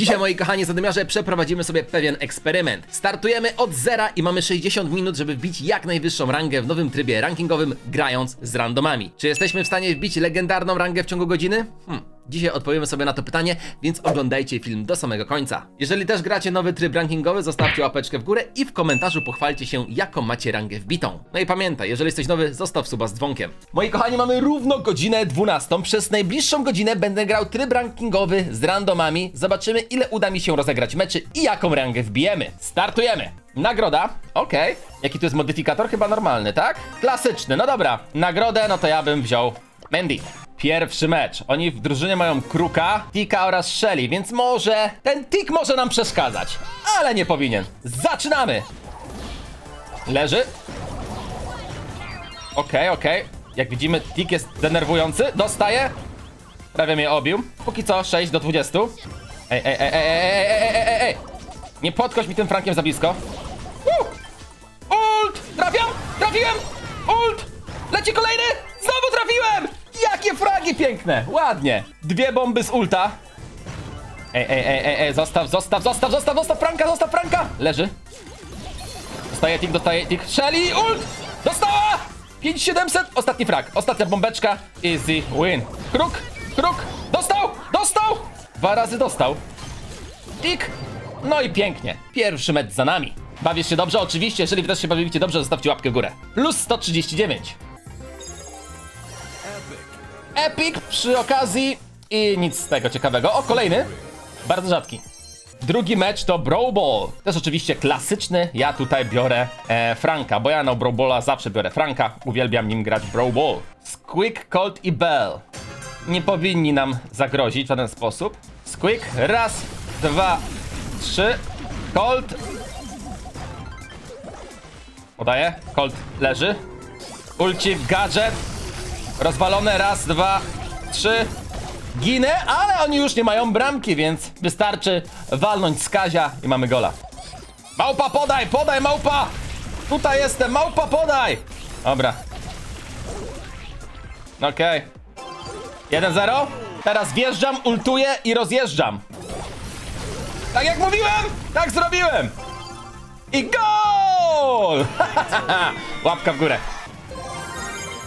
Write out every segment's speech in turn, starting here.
Dzisiaj, moi kochani zadymiarze, przeprowadzimy sobie pewien eksperyment. Startujemy od zera i mamy 60 minut, żeby wbić jak najwyższą rangę w nowym trybie rankingowym, grając z randomami. Czy jesteśmy w stanie wbić legendarną rangę w ciągu godziny? Dzisiaj odpowiemy sobie na to pytanie, więc oglądajcie film do samego końca. Jeżeli też gracie nowy tryb rankingowy, zostawcie łapeczkę w górę i w komentarzu pochwalcie się, jaką macie rangę wbitą. No i pamiętaj, jeżeli jesteś nowy, zostaw suba z dzwonkiem. Moi kochani, mamy równo godzinę 12. Przez najbliższą godzinę będę grał tryb rankingowy z randomami. Zobaczymy, ile uda mi się rozegrać meczy i jaką rangę wbijemy. Startujemy! Nagroda, okej. Jaki tu jest modyfikator? Chyba normalny, tak? Klasyczny, no dobra. Nagrodę, no to ja bym wziął Mandy. Pierwszy mecz. Oni w drużynie mają Kruka, Tika oraz Shelly, więc może ten Tik może nam przeszkadzać, ale nie powinien. Zaczynamy! Leży. Okej. Jak widzimy, Tik jest denerwujący. Dostaje. Prawie mnie obił. Póki co 6 do 20. Ej. Nie podkoś mi tym Frankiem za blisko. Ult! Trafiam! Trafiłem! Ult! Leci kolejny! Znowu trafiłem! Jakie fragi piękne! Ładnie! Dwie bomby z ulta. Ej, zostaw Franka, Leży. Dostaje Tik, Shelly, ult! Dostała! 5700, ostatni frag, ostatnia bombeczka. Easy win. Kruk! Dostał! Dwa razy dostał. Tik! No i pięknie. Pierwszy mecz za nami. Bawisz się dobrze? Oczywiście, jeżeli wy też się bawicie dobrze, zostawcie łapkę w górę. Plus 139. Epic przy okazji i nic z tego ciekawego. O, kolejny. Bardzo rzadki. Drugi mecz to Brawl Ball. Też oczywiście klasyczny. Ja tutaj biorę Franka, bo ja na Brawl Balla zawsze biorę Franka. Uwielbiam nim grać Brawl Ball. Squeak, Colt i Bell. Nie powinni nam zagrozić w żaden sposób. Squeak. Raz, dwa, trzy. Colt. Podaję. Colt leży. Ulci w gadżet. Rozwalone, raz, dwa, trzy. Ginę, ale oni już nie mają bramki, więc wystarczy walnąć z Kazia i mamy gola. Małpa, podaj, małpa! Tutaj jestem, małpa, podaj! Dobra. Okej. 1-0. Teraz wjeżdżam, ultuję i rozjeżdżam. Tak jak mówiłem, tak zrobiłem. I gol! Łapka w górę.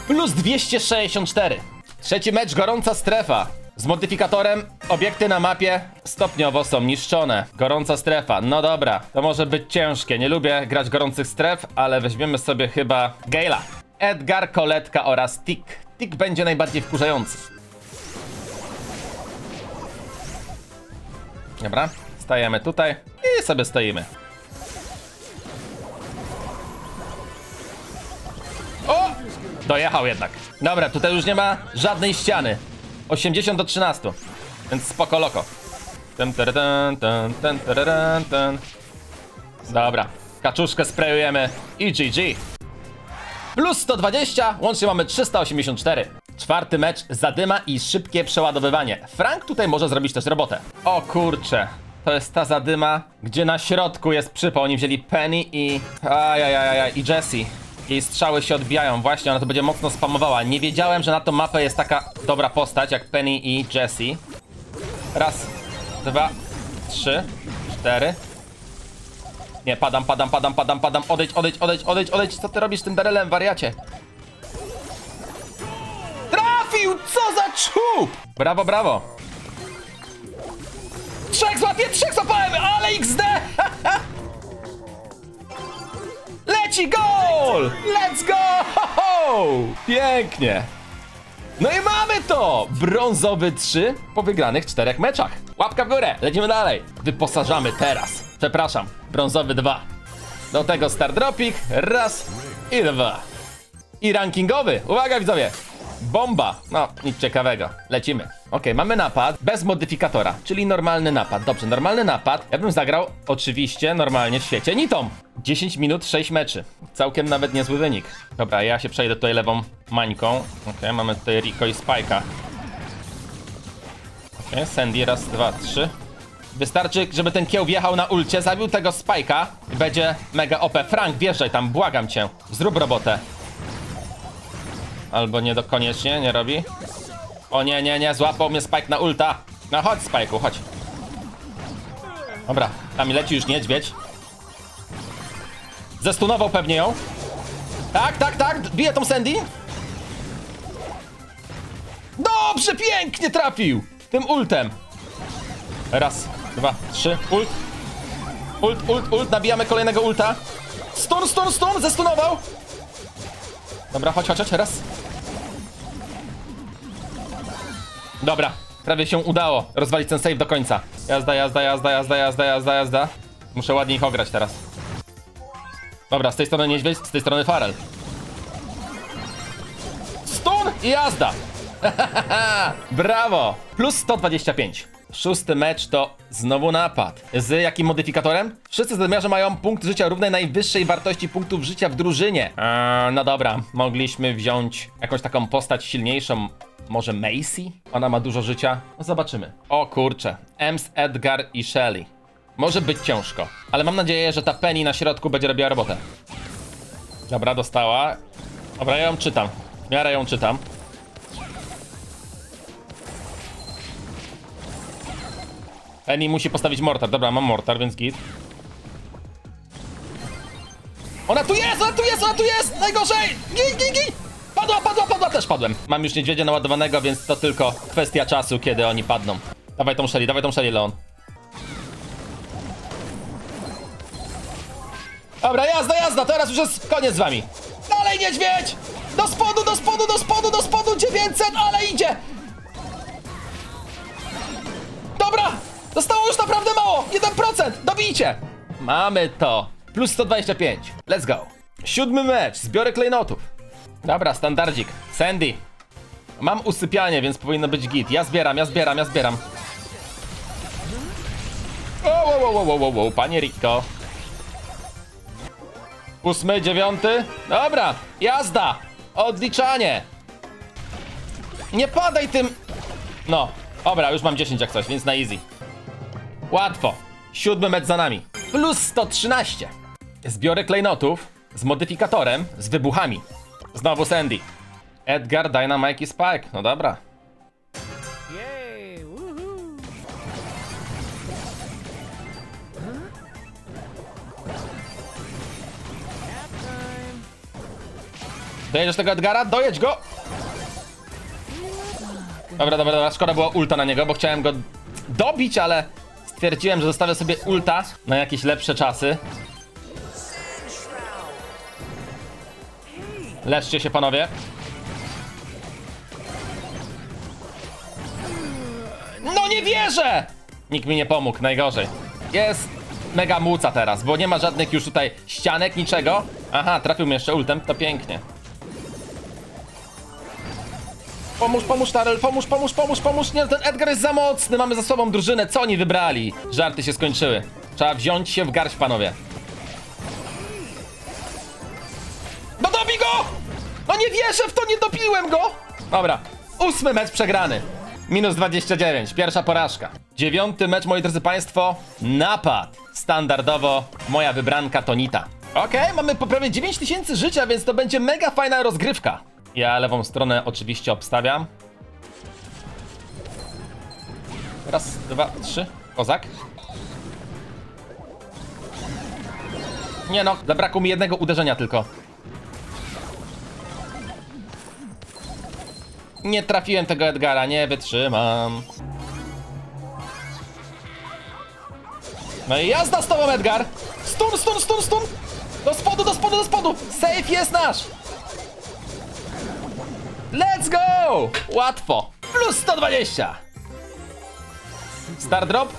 Plus 264. Trzeci mecz, gorąca strefa. Z modyfikatorem obiekty na mapie stopniowo są niszczone. Gorąca strefa, no dobra. To może być ciężkie, nie lubię grać gorących stref, ale weźmiemy sobie chyba Gaila. Edgar, Coletka oraz Tik. Tik będzie najbardziej wkurzający. Dobra, stajemy tutaj i sobie stoimy. Dojechał jednak. Dobra, tutaj już nie ma żadnej ściany. 80 do 13. Więc spoko loko. Dobra. Kaczuszkę sprayujemy i GG. Plus 120. Łącznie mamy 384. Czwarty mecz, zadyma i szybkie przeładowywanie. Frank tutaj może zrobić też robotę. O kurcze. To jest ta zadyma, gdzie na środku jest przypał. Oni wzięli Penny i... i Jessie. Jej strzały się odbijają, właśnie ona to będzie mocno spamowała. Nie wiedziałem, że na tą mapę jest taka dobra postać jak Penny i Jessie. Raz, dwa, trzy, cztery. Nie, padam. Odejdź. Co ty robisz z tym Darylem, wariacie? Trafił! Co za czub! Brawo. Trzech złapię, trzech złapałem, ale XD! Leci gol! Let's go! Pięknie! No i mamy to! Brązowy 3 po wygranych 4 meczach. Łapka w górę, lecimy dalej. Wyposażamy teraz. Przepraszam, brązowy 2. Do tego stardropik, raz i dwa. I rankingowy, uwaga widzowie. Bomba, no nic ciekawego, lecimy. Okej, mamy napad bez modyfikatora, czyli normalny napad. Dobrze, normalny napad, ja bym zagrał oczywiście normalnie w świecie nitą. 10 minut, 6 meczy, całkiem nawet niezły wynik. Dobra, ja się przejdę tutaj lewą mańką. Okej, mamy tutaj Rico i Spike'a. Okej, Sandy, raz, dwa, trzy. Wystarczy, żeby ten kieł wjechał na ulcie, zabił tego Spike'a i będzie mega OP. Frank, wjeżdżaj tam, błagam cię, zrób robotę. Albo nie dokoniecznie, nie robi. O nie, złapał mnie Spike na ulta. No chodź Spike'u, chodź. Dobra, tam leci już niedźwiedź. Zestunował pewnie ją. Tak, tak, tak, bije tą Sandy. Dobrze, pięknie trafił tym ultem. Raz, dwa, trzy, ult. Ult, nabijamy kolejnego ulta. Stun, zestunował. Dobra, chodź, raz. Dobra, prawie się udało rozwalić ten save do końca. Jazda. Muszę ładnie ich ograć teraz. Dobra, z tej strony niedźwiedź, z tej strony Farell. Stun i jazda. Brawo. Plus 125. Szósty mecz to znowu napad. Z jakim modyfikatorem? Wszyscy zamiarze mają punkt życia równy najwyższej wartości punktów życia w drużynie. No dobra, mogliśmy wziąć jakąś taką postać silniejszą. Może Maisie? Ona ma dużo życia. No zobaczymy. O kurczę. Ems, Edgar i Shelly. Może być ciężko. Ale mam nadzieję, że ta Penny na środku będzie robiła robotę. Dobra, dostała. Dobra, ja ją czytam. W miarę ją czytam. Penny musi postawić mortar. Dobra, mam mortar, więc git. Ona tu jest! Ona tu jest! Najgorzej! Gij! Padła! Też padłem. Mam już niedźwiedzia naładowanego, więc to tylko kwestia czasu, kiedy oni padną. Dawaj tą Shelly, Leon. Dobra, jazda! Teraz już jest koniec z wami. Dalej, niedźwiedź! Do spodu! 900, ale idzie! Dobra! Zostało już naprawdę mało! 1%! Dobijcie! Mamy to! Plus 125. Let's go! Siódmy mecz. Zbiorę klejnotów. Dobra, standardzik. Sandy. Mam usypianie, więc powinno być git. Ja zbieram. O, panie Rico. 8, 9. Dobra, jazda. Odliczanie. Nie padaj tym. No, dobra, już mam 10 jak coś, więc na easy. Łatwo. 7 mecz za nami. Plus 113. Zbiorę klejnotów z modyfikatorem, z wybuchami. Znowu Sandy. Edgar, Dynamike i Spike. No dobra. Dojedziesz tego Edgara? Dojedź go! Dobra. Szkoda było ulta na niego, bo chciałem go dobić, ale stwierdziłem, że zostawię sobie ulta na jakieś lepsze czasy. Leczcie się, panowie. No nie wierzę! Nikt mi nie pomógł, najgorzej. Jest mega muca teraz, bo nie ma żadnych już tutaj ścianek, niczego. Aha, trafił mnie jeszcze ultem, to pięknie. Pomóż, Darryl, pomóż. Nie, ten Edgar jest za mocny, mamy za sobą drużynę, co oni wybrali? Żarty się skończyły. Trzeba wziąć się w garść, panowie. No nie wierzę w to, nie dobiłem go! Dobra, 8 mecz przegrany. Minus 29, pierwsza porażka. 9 mecz, moi drodzy państwo, napad. Standardowo moja wybranka to Nita. Okej, mamy po prawie 9000 życia, więc to będzie mega fajna rozgrywka. Ja lewą stronę oczywiście obstawiam. Raz, dwa, trzy, kozak. Nie no, zabrakło mi jednego uderzenia tylko. Nie trafiłem tego Edgara, nie wytrzymam. No i jazda z tobą, Edgar! Stun! Do spodu! Safe jest nasz! Let's go! Łatwo! Plus 120! Star drop.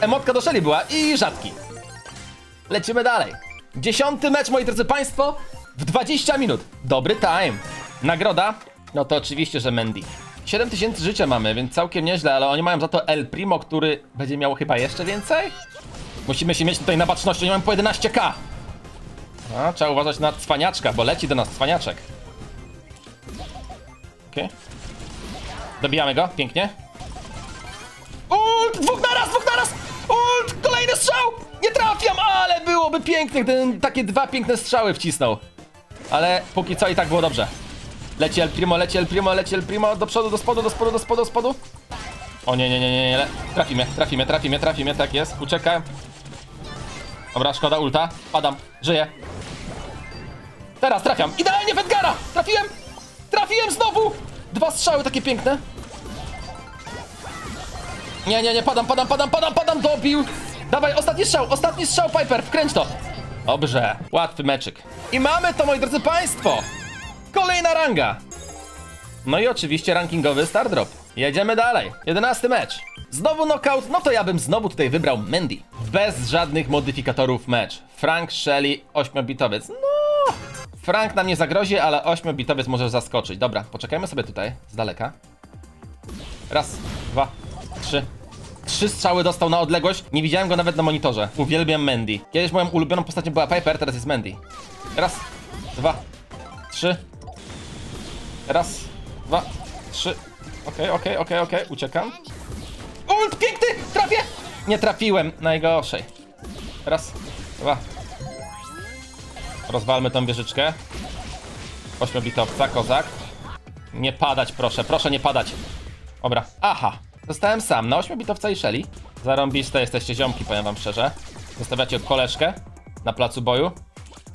Emotka do Shelly była i rzadki. Lecimy dalej. 10. mecz, moi drodzy państwo, w 20 minut. Dobry time. Nagroda? No to oczywiście, że Mandy. 7000 życia mamy, więc całkiem nieźle, ale oni mają za to El Primo, który będzie miał chyba jeszcze więcej? Musimy się mieć tutaj na baczności, oni mają po 11k. A, trzeba uważać na cwaniaczka, bo leci do nas cwaniaczek. Okej. Dobijamy go, pięknie. Ult! Dwóch naraz! Ult! Kolejny strzał! Nie trafiam, ale byłoby pięknie, gdybym takie dwa piękne strzały wcisnął. Ale póki co i tak było dobrze. Leci El Primo, do przodu, do spodu. O nie. Trafimy, tak jest. Uciekam. Dobra, szkoda ulta. Padam, żyję. Teraz trafiam. Idealnie w Edgara! Trafiłem! Trafiłem znowu! Dwa strzały takie piękne. Nie, padam. Dobił. Dawaj, ostatni strzał, Piper, wkręć to. Dobrze, łatwy meczyk. I mamy to, moi drodzy państwo. Kolejna ranga. No i oczywiście rankingowy star drop. Jedziemy dalej. 11 mecz. Znowu knockout, no to ja bym znowu tutaj wybrał Mandy. Bez żadnych modyfikatorów mecz. Frank, Shelly, 8-bitowiec. No. Frank nam nie zagrozi, ale 8-bitowiec może zaskoczyć. Dobra, poczekajmy sobie tutaj, z daleka. Raz, dwa, trzy. 3 strzały dostał na odległość. Nie widziałem go nawet na monitorze. Uwielbiam Mandy. Kiedyś moją ulubioną postacią była Piper, teraz jest Mandy. Raz, dwa, trzy. Raz, dwa, trzy. Okej. Uciekam. Ult, piękny! Trafię! Nie trafiłem. Najgorszej. Raz, dwa. Rozwalmy tą wieżyczkę. 8-bitowca, kozak. Nie padać, proszę. Proszę nie padać. Dobra. Aha. Zostałem sam, na 8-bitowca i Shelly. Zarąbiste jesteście ziomki, powiem wam szczerze. Zostawiacie koleżkę na placu boju.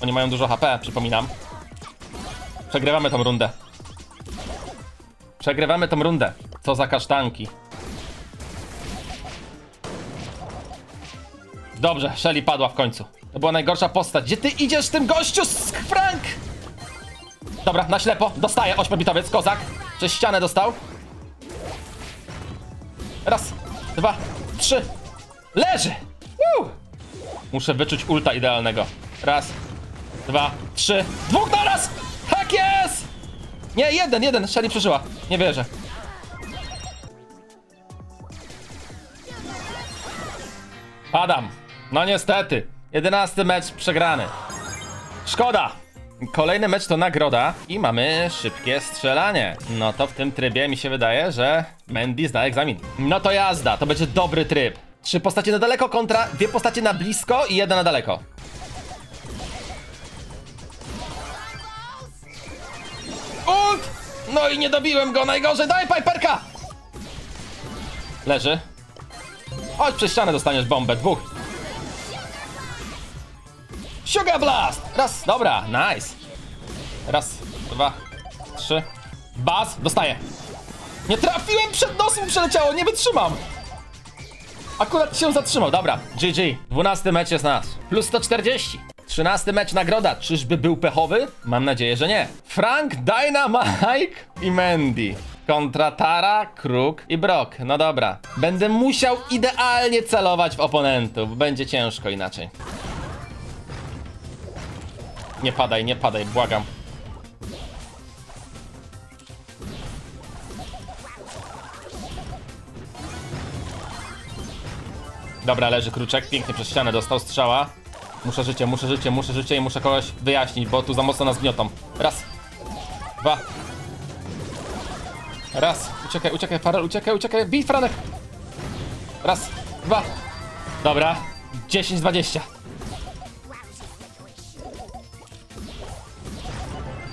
Oni mają dużo HP, przypominam. Przegrywamy tą rundę. Przegrywamy tą rundę. Co za kasztanki. Dobrze, Shelly padła w końcu. To była najgorsza postać. Gdzie ty idziesz, tym gościu, Frank? Dobra, na ślepo. Dostaję 8-bitowiec, kozak. Przez ścianę dostał. Raz, dwa, trzy. Leży! Woo! Muszę wyczuć ulta idealnego. Raz, dwa, trzy. Dwóch na raz! Tak jest! Nie, jeden. Shelly przeżyła. Nie wierzę. Padam. No niestety. 11 mecz przegrany. Szkoda. Kolejny mecz to nagroda i mamy szybkie strzelanie. No to w tym trybie mi się wydaje, że Mandy zda egzamin. No to jazda, to będzie dobry tryb. 3 postacie na daleko kontra 2 postacie na blisko i 1 na daleko. Ult! No i nie dobiłem go, najgorzej, daj Piperka! Leży. Chodź, przez ścianę dostaniesz bombę, 2. Sugar Blast! Raz, dobra, nice. Raz, dwa, trzy. Baz, dostaję. Nie trafiłem, przed nosem przeleciało, nie wytrzymam. Akurat się zatrzymał, dobra, GG. 12 mecz jest nas, plus 140. 13 mecz nagroda, czyżby był pechowy? Mam nadzieję, że nie. Frank, Dynamike i Mandy. Kontra Tara, Kruk i Brock. No dobra, będę musiał idealnie celować w oponentów. Będzie ciężko inaczej. Nie padaj, błagam. Dobra, leży kruczek, pięknie przez ścianę dostał, strzała. Muszę życie i muszę kogoś wyjaśnić, bo tu za mocno nas gniotą. Raz, dwa. Raz, uciekaj, Farell, uciekaj, bij Franek. Raz, dwa. Dobra, 10-20.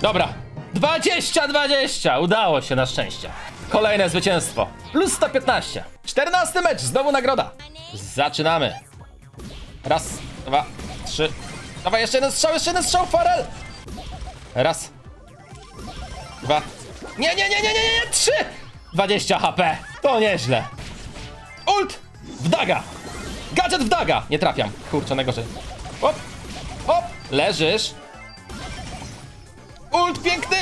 Dobra, 20-20, udało się na szczęście. Kolejne zwycięstwo, plus 115. 14 mecz, znowu nagroda. Zaczynamy. Raz, dwa, trzy. Dawaj, jeszcze jeden strzał, Farell. Raz, dwa. Nie, 3. 20 HP, to nieźle. Ult w daga. Gadżet w daga. Nie trafiam, kurczę, najgorzej. Hop, leżysz. Ult piękny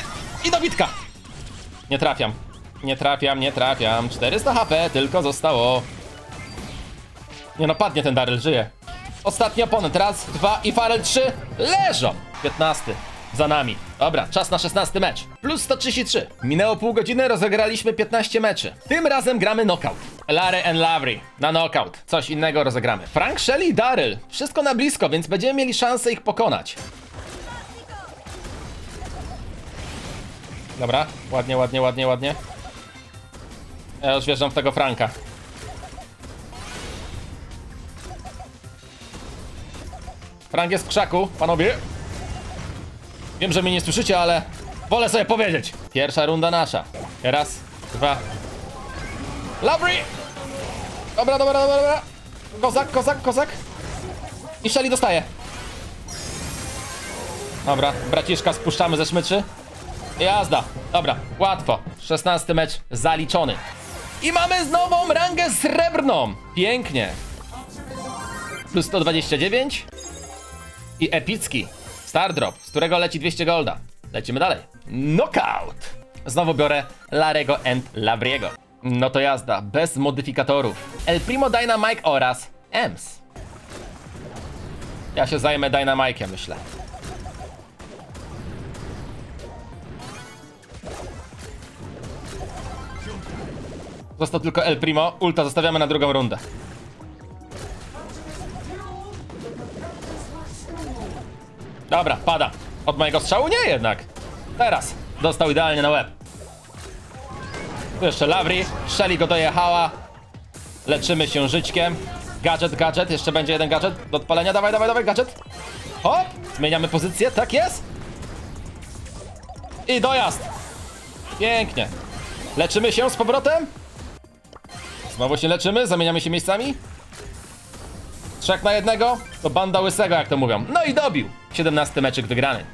i dobitka. Nie trafiam. 400 HP tylko zostało. Nie no, padnie ten Darryl, żyje. Ostatni oponent, raz, dwa i Farell, 3. Leżą. 15 za nami. Dobra, czas na 16 mecz. Plus 133. Minęło pół godziny, rozegraliśmy 15 meczy. Tym razem gramy knockout. Larry and Lawrie na knockout. Coś innego rozegramy. Frank, Shelly i Darryl. Wszystko na blisko, więc będziemy mieli szansę ich pokonać. Dobra, ładnie. Ja już wjeżdżam w tego Franka. Frank jest w krzaku, panowie. Wiem, że mnie nie słyszycie, ale wolę sobie powiedzieć. Pierwsza runda nasza. Raz, dwa. Lawrie! Dobra, dobra, dobra, dobra. Kozak, kozak, kozak. I Shelly dostaje. Dobra, braciszka spuszczamy ze szmyczy. Jazda. Dobra, łatwo. 16 mecz zaliczony. I mamy nową rangę srebrną. Pięknie. Plus 129. I epicki Star Drop, z którego leci 200 golda. Lecimy dalej. Knockout. Znowu biorę Larego and Lawriego. No to jazda, bez modyfikatorów. El Primo, Dynamike oraz Ems. Ja się zajmę Dynamike'em, myślę. Został tylko El Primo. Ulta zostawiamy na drugą rundę. Dobra, pada. Od mojego strzału? Nie jednak. Teraz dostał idealnie na łeb. Tu jeszcze Lawrie. Shelly go dojechała. Leczymy się żyćkiem. Gadżet, gadżet. Jeszcze będzie jeden gadżet do odpalenia. Dawaj, dawaj, dawaj, gadżet. Hop. Zmieniamy pozycję. Tak jest. I dojazd. Pięknie. Leczymy się z powrotem. Znowu się leczymy. Zamieniamy się miejscami. 3 na 1. To banda łysego, jak to mówią. No i dobił. 17 meczyk wygrany.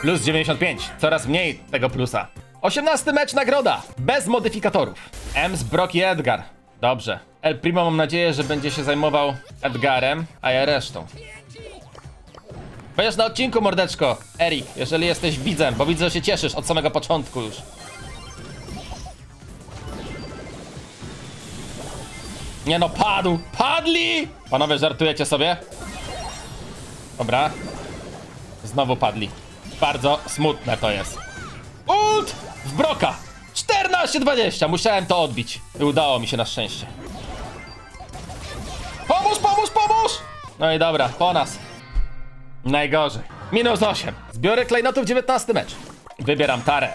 Plus 95. Coraz mniej tego plusa. 18 mecz nagroda. Bez modyfikatorów. Ems, Brock i Edgar. Dobrze. El Primo mam nadzieję, że będzie się zajmował Edgarem, a ja resztą. Będziesz na odcinku, mordeczko. Erik, jeżeli jesteś widzem, bo widzę, że się cieszysz od samego początku już. Nie no, padł. Padli! Panowie, żartujecie sobie? Dobra. Znowu padli. Bardzo smutne to jest. Ult w Brocka. 14-20. Musiałem to odbić. I udało mi się na szczęście. Pomóż, pomóż, pomóż! No i dobra, po nas. Najgorzej. Minus 8. Zbiory klejnotów, 19 mecz. Wybieram Tarę.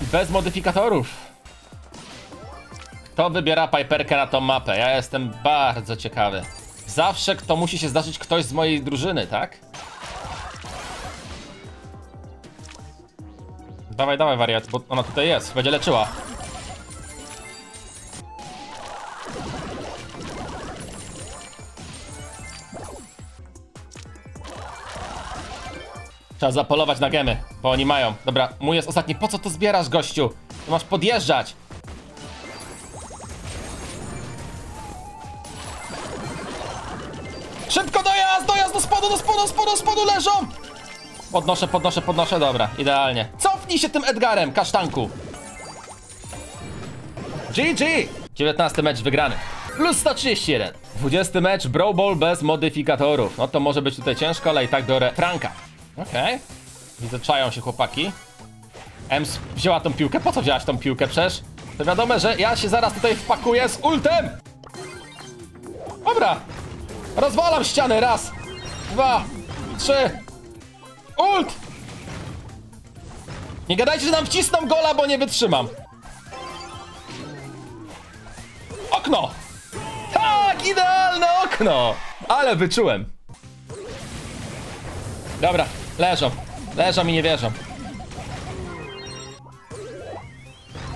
Bez modyfikatorów. Kto wybiera Piperkę na tą mapę? Ja jestem bardzo ciekawy. Zawsze kto musi się zdarzyć ktoś z mojej drużyny, tak? Dawaj, dawaj, wariat, bo ona tutaj jest. Będzie leczyła. Trzeba zapolować na gemy, bo oni mają. Dobra, mój jest ostatni. Po co to zbierasz, gościu? Ty masz podjeżdżać. Szybko dojazd, dojazd do spodu, do spodu, do spodu, do spodu leżą. Podnoszę, podnoszę, podnoszę, dobra, idealnie. Cofnij się tym Edgarem, kasztanku. GG. 19 mecz wygrany. Plus 131. 20 mecz Brawl Ball bez modyfikatorów. No to może być tutaj ciężko, ale i tak biorę Franka. Okej. Widzę, czają się chłopaki. Ems wzięła tą piłkę. Po co wzięłaś tą piłkę przecież? To wiadomo, że ja się zaraz tutaj wpakuję z ultem. Dobra. Rozwalam ściany. Raz, dwa, trzy. Ult! Nie gadajcie, że nam wcisną gola, bo nie wytrzymam. Okno! Tak, idealne okno! Ale wyczułem. Dobra, leżą. Leżą i nie wierzą.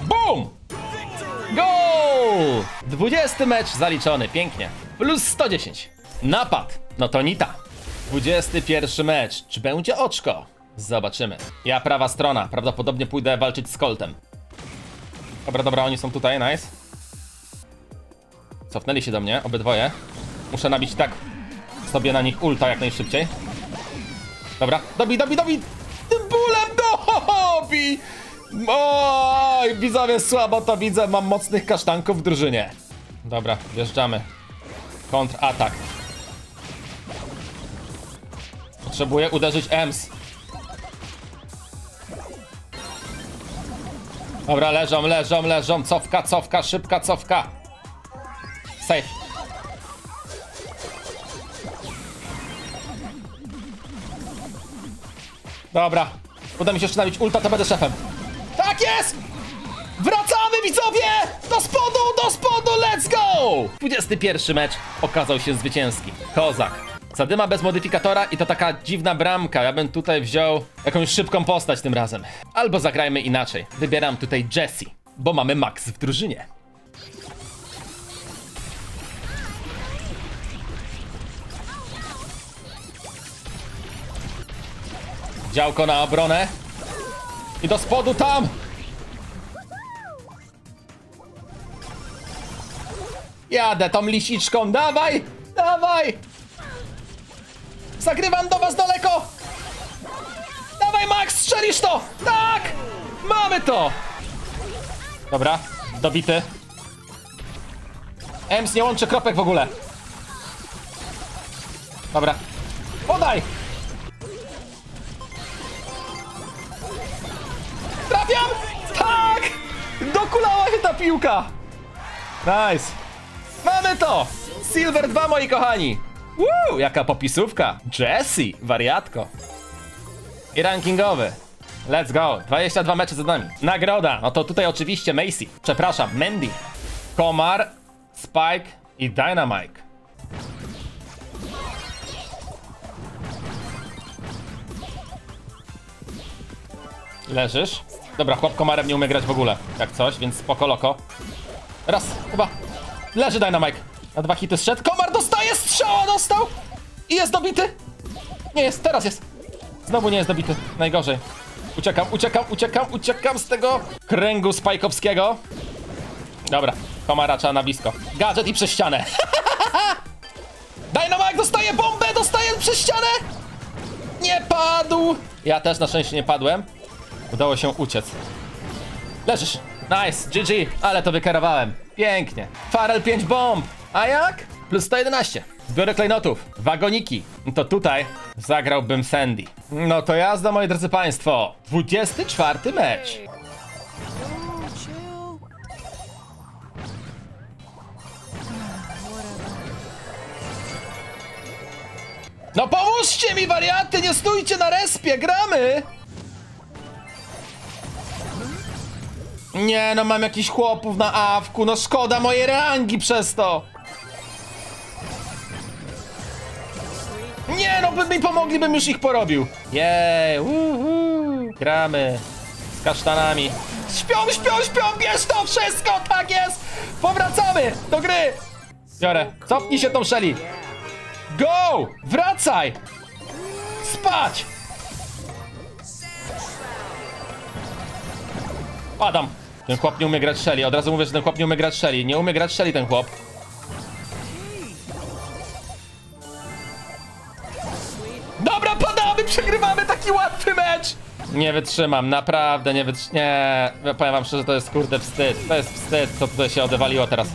Bum! Goal! 20 mecz zaliczony, pięknie. Plus 110. Napad, no to nita. 21 mecz. Czy będzie oczko? Zobaczymy. Ja prawa strona. Prawdopodobnie pójdę walczyć z Coltem. Dobra, dobra, oni są tutaj. Nice. Cofnęli się do mnie, obydwoje. Muszę nabić tak sobie na nich ulta jak najszybciej. Dobra. Dobij, dobij, dobij! Tym bólem dobij! Oj, widzowie, słabo to widzę. Mam mocnych kasztanków w drużynie. Dobra, wjeżdżamy. Kontratak. Potrzebuję uderzyć Ems. Dobra, leżą, leżą, leżą. Cofka, cofka, szybka cofka. Safe. Dobra. Uda mi się jeszcze nabić ulta, to będę szefem. Tak jest! Wracamy, widzowie! Do spodu, do spodu! Let's go! 21 mecz okazał się zwycięski. Kozak. Zadyma bez modyfikatora i to taka dziwna bramka. Ja bym tutaj wziął jakąś szybką postać tym razem. Albo zagrajmy inaczej. Wybieram tutaj Jessie, bo mamy Max w drużynie. Działko na obronę. I do spodu tam! Jadę tą lisiczką, dawaj! Dawaj! Zagrywam do was daleko! Dawaj Max, strzelisz to! Tak! Mamy to! Dobra, dobity. Ems nie łączy kropek w ogóle. Dobra. Podaj! Trafiam! Tak! Dokulała się ta piłka! Nice! Mamy to! Silver 2, moi kochani! Woo! Jaka popisówka! Jessie, wariatko! I rankingowy. Let's go! 22 mecze za nami. Nagroda! No to tutaj oczywiście Maisie. Przepraszam, Mandy. Komar, Spike i Dynamike. Leżysz? Dobra, chłop komarem nie umie grać w ogóle. Jak coś, więc spoko loko. Raz, chyba. Leży Dynamike. Na 2 hity zszedł. Komar dostaje strzała, dostał! I jest dobity! Nie jest, teraz jest. Znowu nie jest dobity. Najgorzej. Uciekam, uciekam, uciekam, uciekam z tego kręgu spajkowskiego. Dobra, komara trzeba na blisko. Gadżet i przez ścianę. Dynamike dostaje bombę, dostaje przez ścianę! Nie padł! Ja też na szczęście nie padłem. Udało się uciec. Leżysz. Nice, GG. Ale to wykarowałem. Pięknie. Farell 5 bomb. A jak? Plus 111. Zbiorę klejnotów. Wagoniki. To tutaj zagrałbym Sandy. No to jazda, moi drodzy państwo. 24 mecz. No pomóżcie mi, wariaty! Nie stójcie na respie! Gramy! Nie, no mam jakichś chłopów na awku, no szkoda mojej rangi przez to. Nie, no by mi pomogli, bym już ich porobił. Jej, uhu, gramy z kasztanami. Śpią, śpią, śpią, bierz to wszystko, tak jest. Powracamy do gry. Biorę, cofnij się tą Shelly. Go, wracaj. Spać. Padam. Ten chłop nie umie grać Shelly. Od razu mówię, że ten chłop nie umie grać Shelly. Nie umie grać Shelly ten chłop. Dobra, padamy, przegrywamy taki łatwy mecz. Nie wytrzymam, naprawdę nie wytrzymam. Nie, powiem wam szczerze, to jest kurde wstyd. To jest wstyd, co tutaj się odewaliło teraz.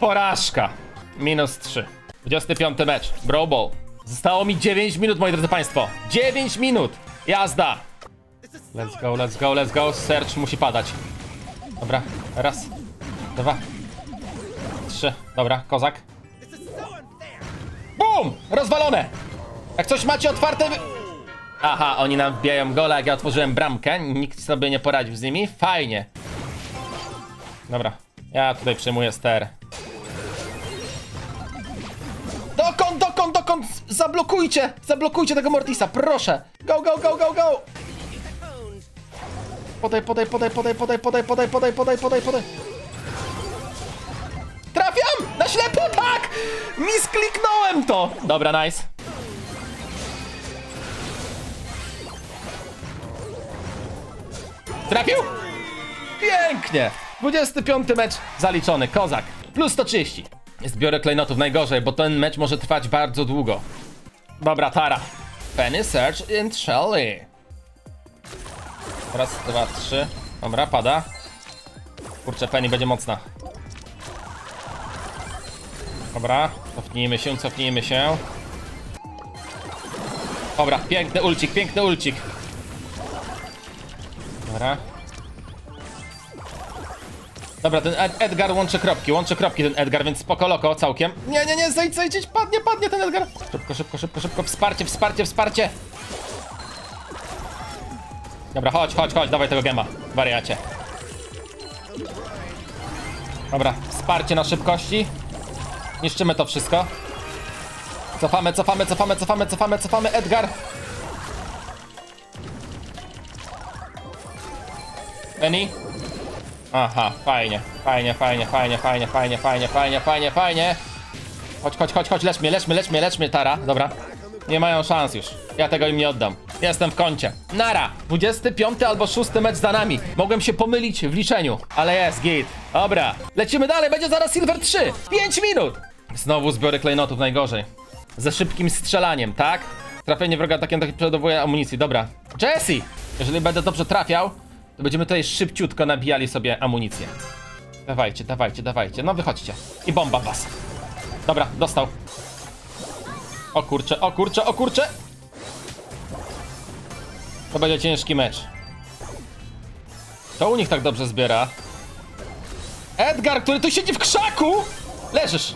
Porażka. -3. 25 mecz. Brawl Ball. Zostało mi 9 minut, moi drodzy państwo. 9 minut. Jazda. Let's go, let's go, let's go. Search musi padać. Dobra, raz, dwa, trzy. Dobra, kozak. Bum! Rozwalone! Jak coś macie otwarte... Aha, oni nam wbijają gola, jak ja otworzyłem bramkę. Nikt sobie nie poradził z nimi. Fajnie. Dobra, ja tutaj przyjmuję ster. Dokąd, dokąd, dokąd? Zablokujcie! Zablokujcie tego Mortisa, proszę! Go, go, go, go, go! Podaj, podaj, podaj, podaj, podaj, podaj, podaj, podaj, podaj, podaj, podaj. Trafiam! Na ślepo, tak! Miskliknąłem to! Dobra, nice. Trafił? Pięknie! 25 mecz zaliczony, kozak. Plus 130. Zbiorę klejnotów najgorzej, bo ten mecz może trwać bardzo długo. Dobra, Tara. Penny, Search and Shelly. Raz, dwa, trzy. Dobra, pada. Kurczę, Penny będzie mocna. Dobra, cofnijmy się, cofnijmy się. Dobra, piękny ulcik, piękny ulcik. Dobra. Dobra, ten Edgar łączy kropki ten Edgar, więc spoko loko całkiem. Nie, nie, nie, zejdź, zejdź, padnie, padnie ten Edgar. Szybko, szybko, szybko, szybko, wsparcie, wsparcie, wsparcie. Dobra, chodź, chodź, chodź, dawaj tego gema, wariacie. Dobra, wsparcie na szybkości. Niszczymy to wszystko. Cofamy, cofamy, cofamy, cofamy, cofamy, cofamy, Edgar. Penny. Aha, fajnie, fajnie, fajnie, fajnie, fajnie, fajnie, fajnie, fajnie, fajnie, fajnie. Chodź, chodź, chodź, chodź, lecz mnie, Tara, dobra. Nie mają szans już. Ja tego im nie oddam. Jestem w kącie. Nara! 25 albo 6 mecz za nami. Mogłem się pomylić w liczeniu, ale jest git. Dobra. Lecimy dalej, będzie zaraz Silver 3. 5 minut! Znowu zbiory klejnotów najgorzej. Ze szybkim strzelaniem, tak? Trafienie wroga atakiem przodowuje amunicji. Dobra. Jessie! Jeżeli będę dobrze trafiał, to będziemy tutaj szybciutko nabijali sobie amunicję. Dawajcie, dawajcie, dawajcie. No wychodźcie. I bomba was. Dobra, dostał. O kurcze, o kurcze, o kurcze! To będzie ciężki mecz. To u nich tak dobrze zbiera. Edgar, który tu siedzi w krzaku! Leżysz!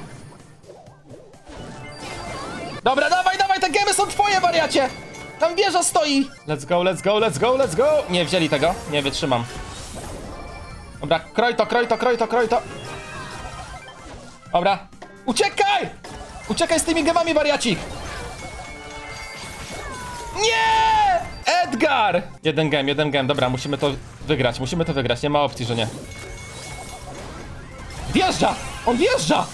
Dobra, dawaj, dawaj, te gemy są twoje, wariacie! Tam wieża stoi! Let's go, let's go, let's go, let's go! Nie wzięli tego, nie wytrzymam. Dobra, kroj to, kroj to, kroj to, kroj to! Dobra, uciekaj! Uciekaj z tymi gemami, wariacik! Nie! Edgar! Jeden gem, dobra, musimy to wygrać, nie ma opcji, że nie. Wjeżdża! On wjeżdża!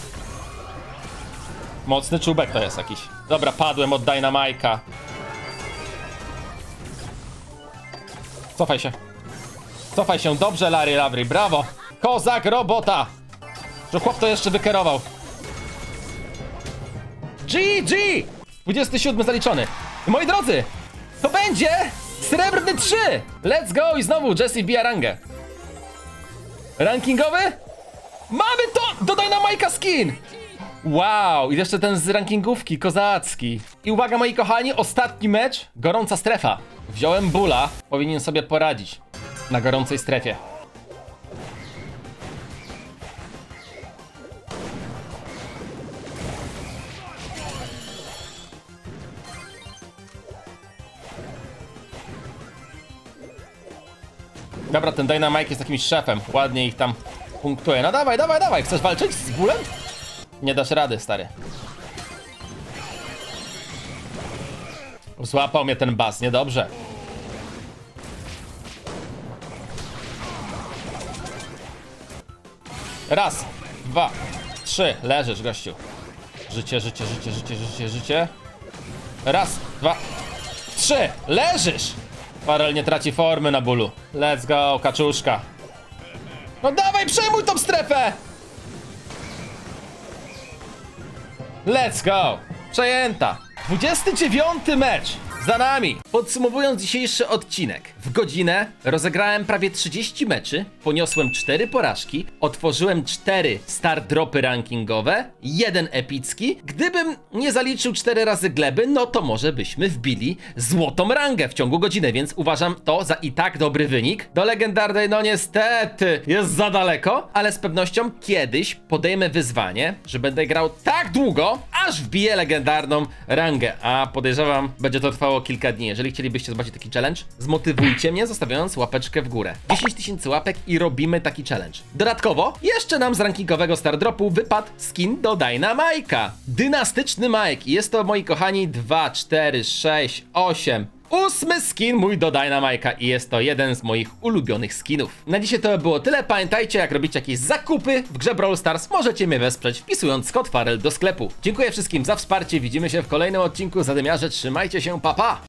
Mocny czubek to jest jakiś. Dobra, padłem od Dynamike'a. Cofaj się. Cofaj się, dobrze Larry, Lawry, brawo! Kozak robota! Że chłop to jeszcze wykierował. GG! 27 zaliczony. Moi drodzy, to będzie srebrny 3! Let's go i znowu Jessie bija rangę. Rankingowy? Mamy to! Do Dynamike'a skin! Wow, i jeszcze ten z rankingówki, kozacki. I uwaga moi kochani, ostatni mecz, gorąca strefa. Wziąłem Bula, powinien sobie poradzić na gorącej strefie. Dobra, ten Dynamike jest jakimś szefem, ładnie ich tam punktuje. No dawaj, dawaj, dawaj, chcesz walczyć z Bulem? Nie dasz rady, stary. Złapał mnie ten bas, niedobrze. Raz, dwa, trzy. Leżysz, gościu. Życie, życie, życie, życie, życie, życie. Raz, dwa, trzy. Leżysz! Farell nie traci formy na bólu. Let's go, kaczuszka. No dawaj, przejmuj tą strefę! Let's go! Przejęta! 29 mecz za nami! Podsumowując dzisiejszy odcinek, w godzinę rozegrałem prawie 30 meczy, poniosłem 4 porażki, otworzyłem 4 star dropy rankingowe, 1 epicki. Gdybym nie zaliczył 4 razy gleby, no to może byśmy wbili złotą rangę w ciągu godziny, więc uważam to za i tak dobry wynik. Do legendarnej, no niestety, jest za daleko, ale z pewnością kiedyś podejmę wyzwanie, że będę grał tak długo, aż wbiję legendarną rangę, a podejrzewam, będzie to trwało kilka dni. Jeżeli chcielibyście zobaczyć taki challenge, zmotywujcie mnie, zostawiając łapeczkę w górę. 10 tysięcy łapek i robimy taki challenge. Dodatkowo, jeszcze nam z rankingowego star dropu wypadł skin do Dynamike'a. Dynastyczny Mike. I jest to, moi kochani, 2, 4, 6, 8... 8. skin mój do Dynamike'a i jest to jeden z moich ulubionych skinów. Na dzisiaj to by było tyle. Pamiętajcie, jak robicie jakieś zakupy w grze Brawl Stars, możecie mnie wesprzeć wpisując kod Farell do sklepu. Dziękuję wszystkim za wsparcie. Widzimy się w kolejnym odcinku. Zadymiarze, trzymajcie się, pa pa!